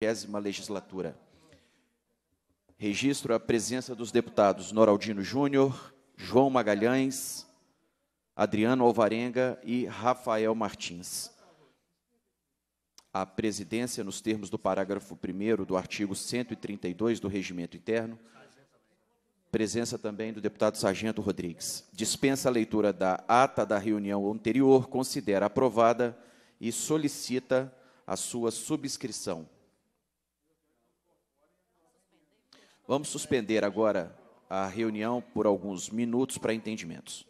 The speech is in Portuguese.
20ª legislatura. Registro a presença dos deputados Noraldino Júnior, João Magalhães, Adriano Alvarenga e Rafael Martins. A presidência, nos termos do parágrafo 1º do artigo 132 do Regimento Interno, presença também do deputado Sargento Rodrigues. Dispensa a leitura da ata da reunião anterior, considera aprovada e solicita a sua subscrição. Vamos suspender agora a reunião por alguns minutos para entendimentos.